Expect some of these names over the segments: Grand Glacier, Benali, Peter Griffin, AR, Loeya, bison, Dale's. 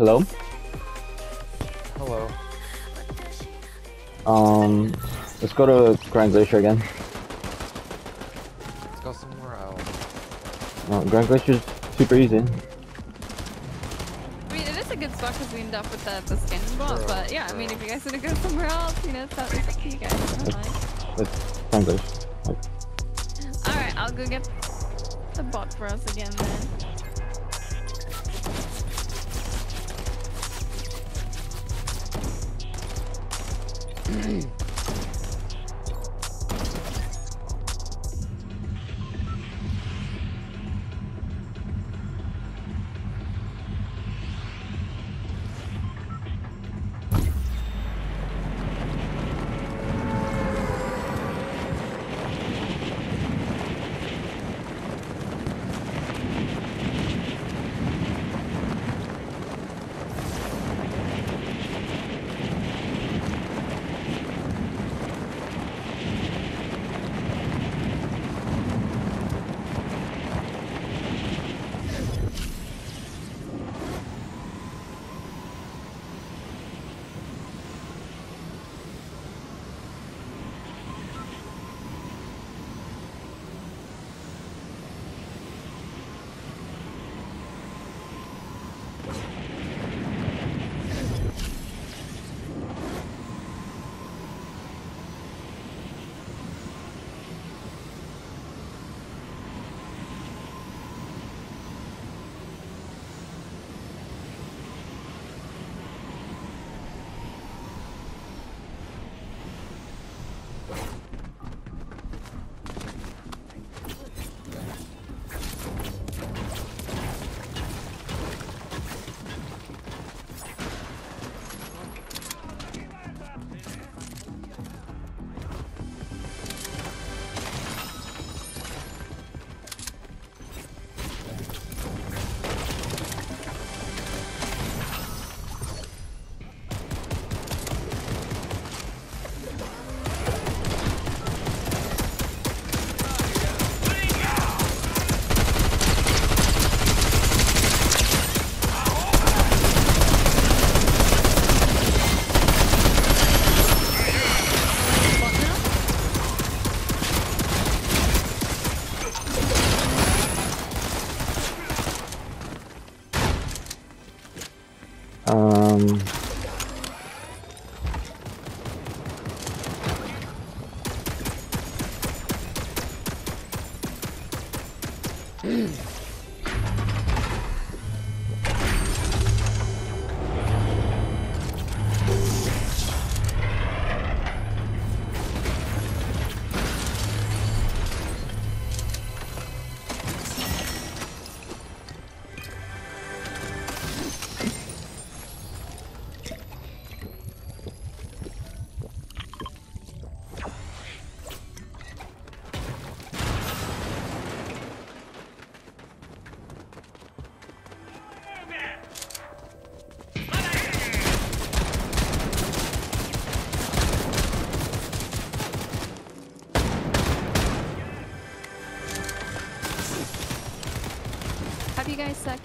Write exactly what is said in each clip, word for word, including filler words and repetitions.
Hello? Hello. Um, let's go to Grand Glacier again. Let's go somewhere else. No, Grand Glacier's super easy. I mean, it is a good spot because we end up with the, the scanning bot, but yeah, I mean, if you guys want to go somewhere else, you know, it's not up to you guys. It's Grand Glacier. Alright, I'll go get the bot for us again then.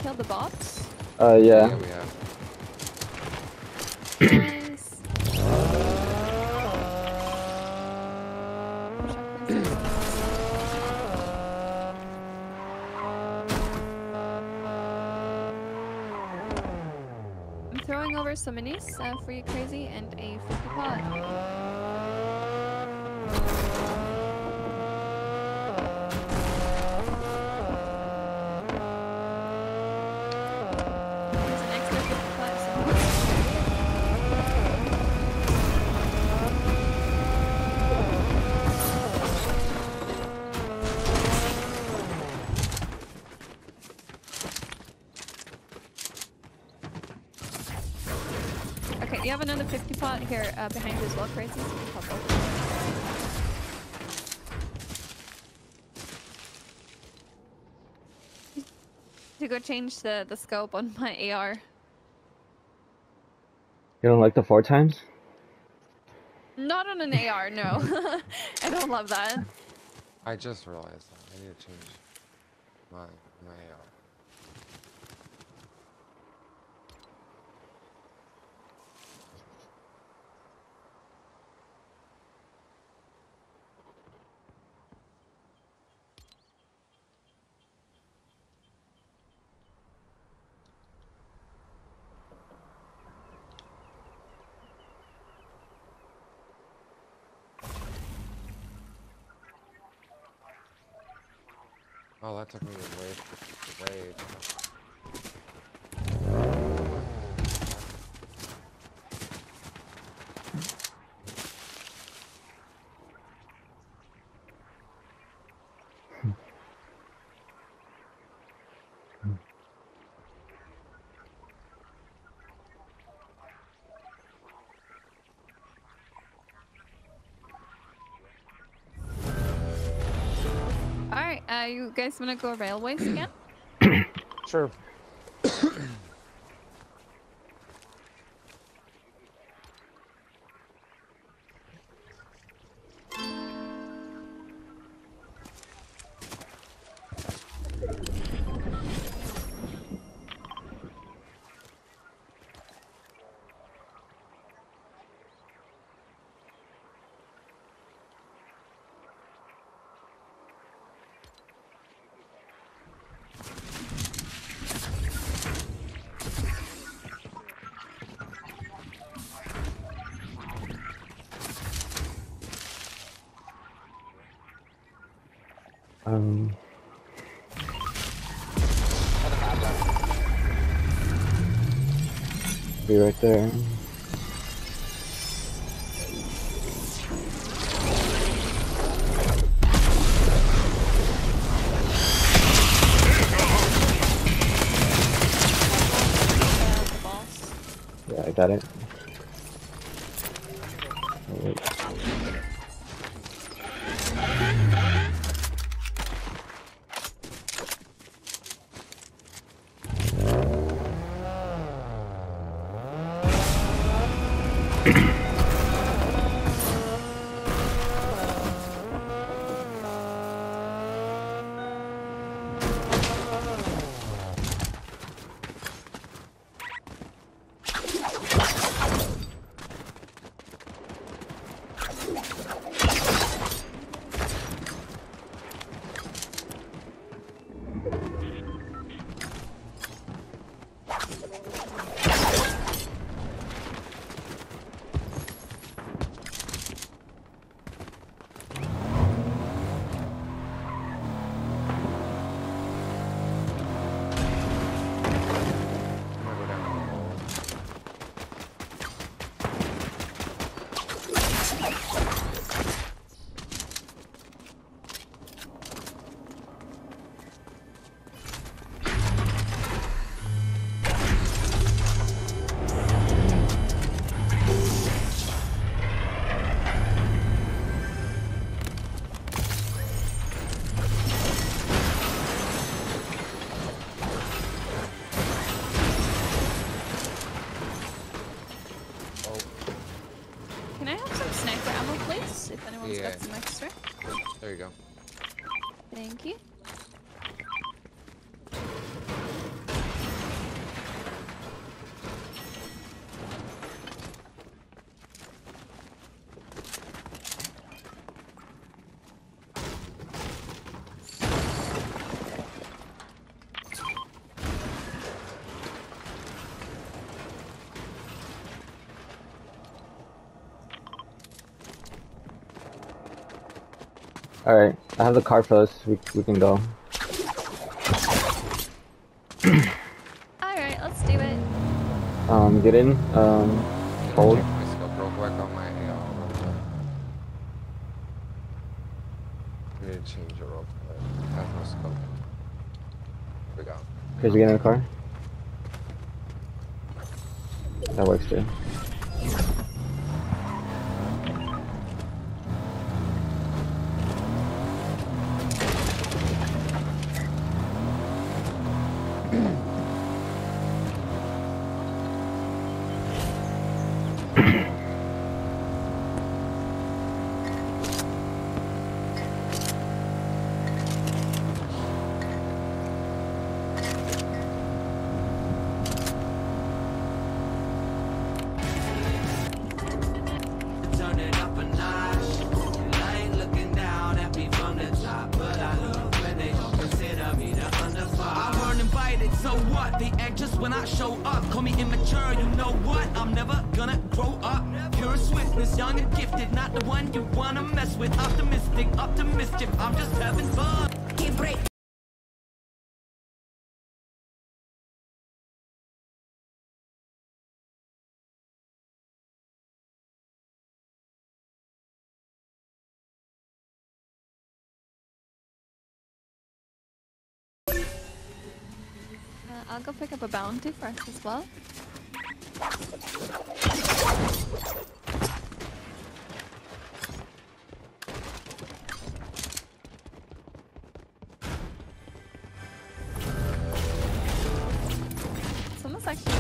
killed the bots? Uh, yeah. Yeah, we have. Nice. I'm throwing over some minis uh, for you, crazy, and a fifty pot. You have another fifty pot here uh, behind you as well, crazy. To go change the the scope on my A R. You don't like the four times? Not on an A R, no. I don't love that. I just realized that I need to change my my A R. Oh, that took me way, way. Uh, you guys want to go railways again? Sure. Um... Be right there. Yeah, I got it. Alright, I have the car close. We, we can go. Alright, let's do it. Um, get in. Um, hold. Here's you get in the car. That works too. I'll go pick up a bounty for us as well. Someone's actually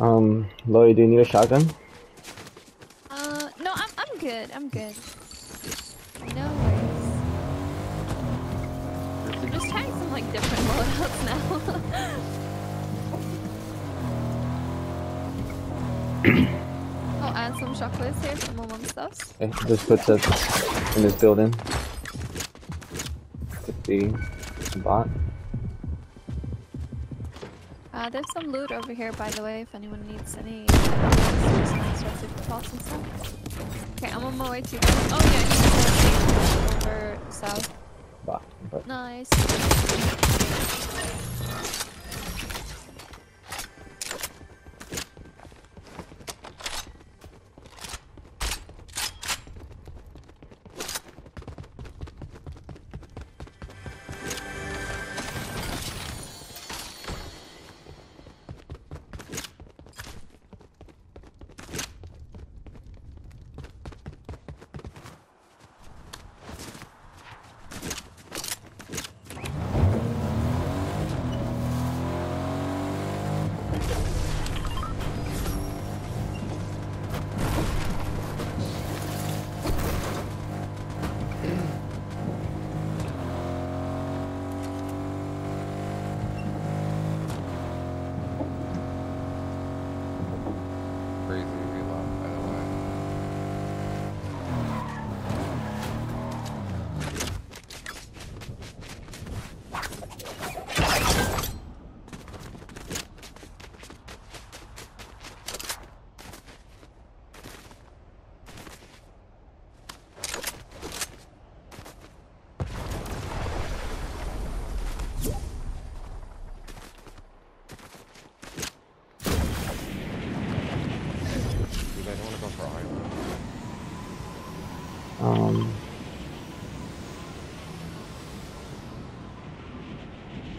Um, Loeya, do you need a shotgun? Uh, no, I'm, I'm good, I'm good. No worries. I'm just trying some, like, different loadouts now. Oh, and some chocolates here from my mom's house. It just puts us in this building. Could be a bot. Uh, there's some loot over here, by the way, if anyone needs any pulse and stuff. Okay, I'm on my way to... Oh yeah, I need to go over south. Bah, bah. Nice.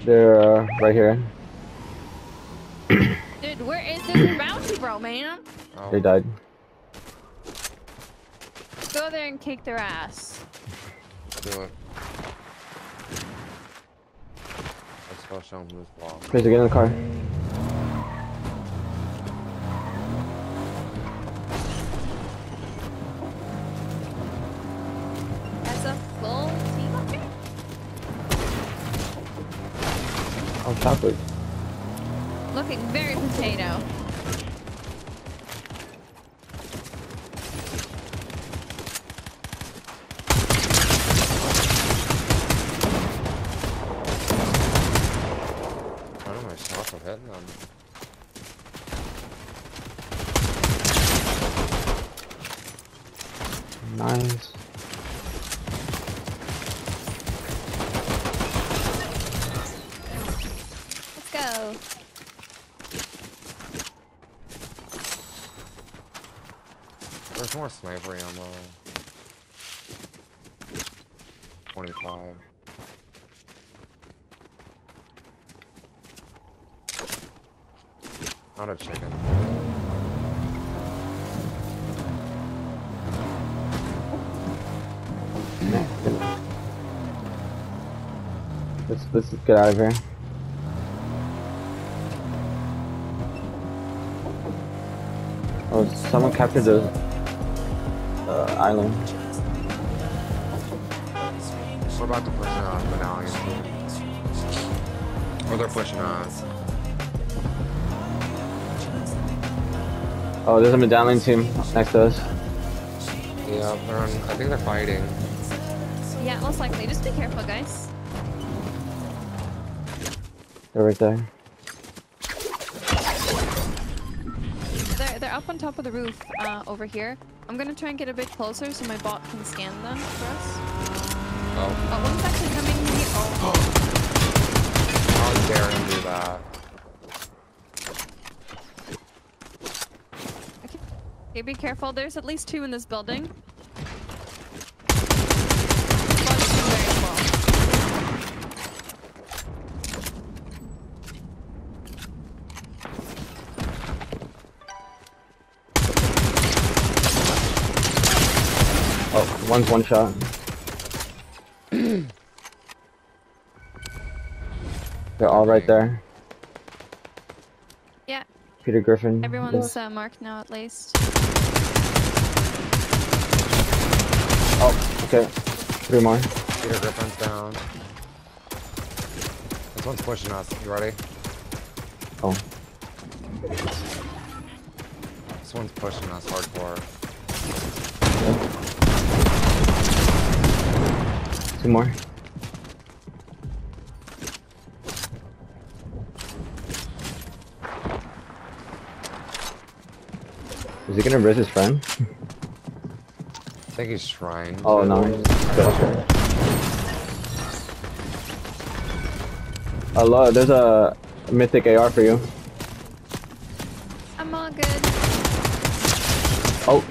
They're uh, right here. Dude, where is this bounty, bro, man? Oh. They died. Go there and kick their ass. Do it. Let's go show them this wall. Please, get in the car. Copper. Looking very potato. I don't know myself, I'm heading on. Nice. Let's go. There's more sniper ammo. twenty-five. Not a chicken. Let's, let's just get out of here. Oh, someone captured the uh, island. We're about to push on Benali. Or they're pushing on. Oh, there's a medallion team next to us. Yeah, they're on, I think they're fighting. Yeah, most likely. Just be careful, guys. They're right there. They're, they're up on top of the roof uh, over here. I'm going to try and get a bit closer so my bot can scan them for us. Oh. Oh, one's actually coming here. Oh. How dare him do that? Okay. Okay, be careful. There's at least two in this building. One's one shot. They're all right there. Yeah. Peter Griffin. Everyone's uh, marked now at least. Oh, okay. Three more. Peter Griffin's down. This one's pushing us. You ready? Oh. This one's pushing us hardcore. Okay. Two more. Is he gonna risk his friend? I think he's trying. Oh no. Hello, there's a mythic A R for you. I'm all good. Oh.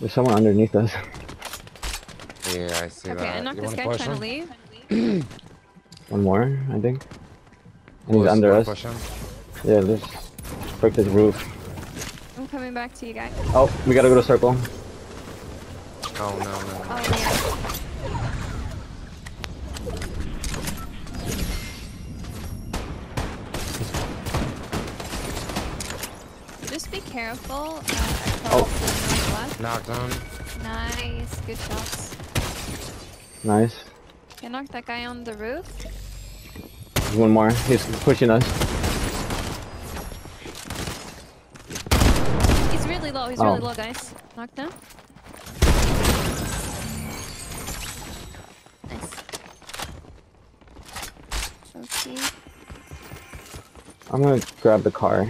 There's someone underneath us. Yeah, I see okay, that. Okay, I knocked this guy trying to leave. One more, I think. And oh, he's under us. Pushing? Yeah, let's break this roof. I'm coming back to you guys. Oh, we gotta go to circle. Oh, no, no. no. Oh, yeah. Just be careful. Uh, oh. Knocked him. Nice, good shots. Nice. You knocked that guy on the roof. There's one more. He's pushing us. He's really low. He's oh. really low, guys. Knocked him. Nice. Okay. I'm gonna grab the car.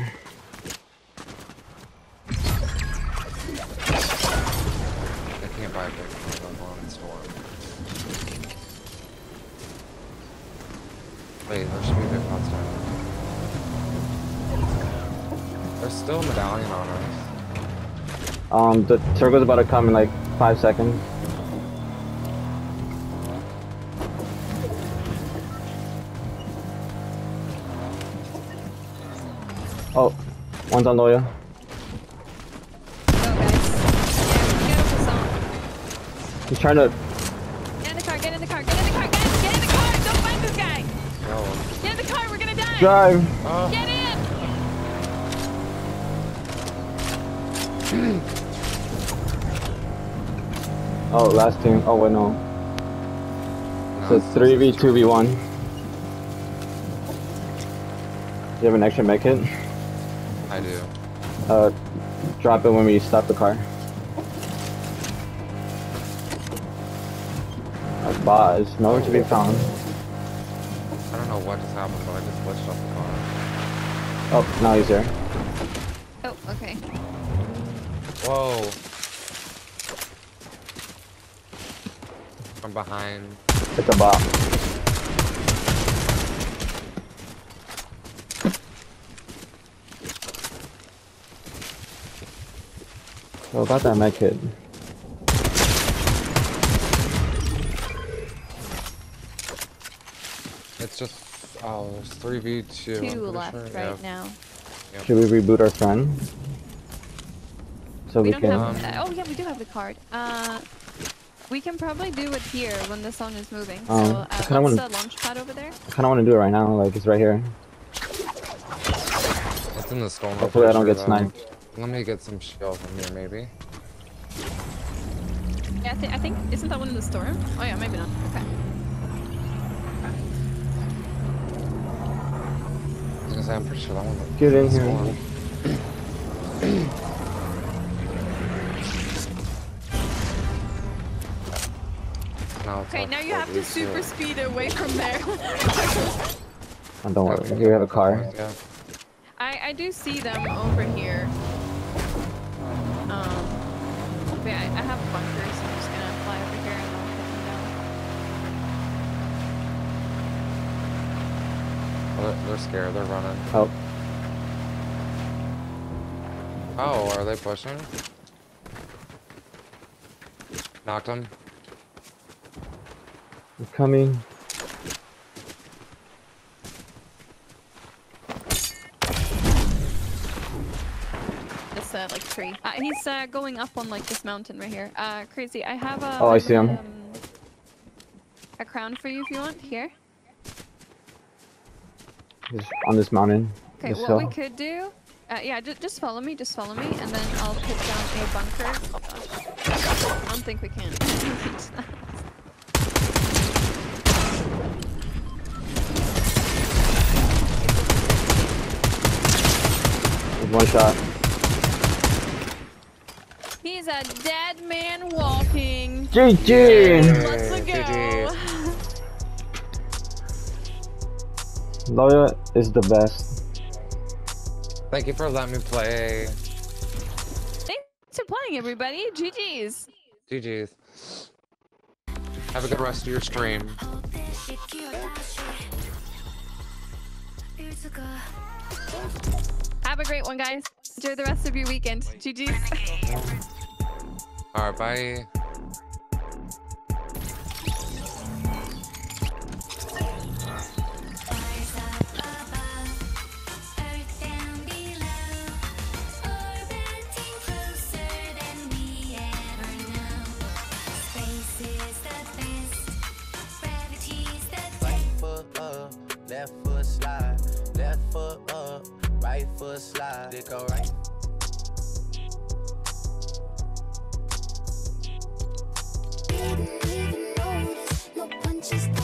Wait, there should be a big monster. There's still a medallion on us. Um, the circle's about to come in like five seconds. Oh, one's on Loeya. He's trying to. Get in the car, get in the car, get in the car, guys, get in the car! Don't fight this guy! No. Get in the car, we're gonna die! Drive! Uh. Get in! Oh, last team. Oh, wait, no. no so it's three v two v one. Do you have an extra med kit? I do. Uh, drop it when we stop the car. A bot is nowhere to be found. I don't know what just happened, but I just glitched off the car. Oh, now he's there. Oh, okay. Whoa. From behind. It's a bot. Oh, about that med kit. It's just, oh, there's three v two. Two left sure. right yeah. now. Yep. Should we reboot our friend? So we, we don't can. Have, um, uh, oh yeah, we do have the card. Uh. We can probably do it here when the sun is moving. Um, so, uh, I kinda what's wanna, the launch pad over there? I kind of want to do it right now. Like, it's right here. It's in the storm. Hopefully I don't get sniped. Let me get some shield from here, maybe. Yeah, I, th I think... Isn't that one in the storm? Oh yeah, maybe not. Okay. I was gonna say, I'm pretty sure that one... Get in here. Okay, now you have to super speed away from there. Oh, don't worry, we have a car. Yeah. I, I do see them over here. Um, but I, I have bunkers, so I'm just gonna fly over here and I'll put them down. Well, they're, they're scared, they're running. Oh. Oh, are they pushing? Knocked them. We're coming. This uh, like tree. Uh, he's uh, going up on like this mountain right here. Uh, crazy. I have a. Oh, I see him. Um, a crown for you if you want. Here. He's on this mountain. Okay. This what hill. we could do? Uh, yeah, just just follow me. Just follow me, and then I'll put down a bunker. Oh, gosh. I don't think we can. One shot. He's a dead man walking. G G! Let's go! Loeya is the best. Thank you for letting me play. Thanks for playing, everybody. G G's. G G's. Have a good rest of your stream. Have a great one, guys. Enjoy the rest of your weekend. G G's. All right, bye. Slide, they go right. Didn't even notice, no punches.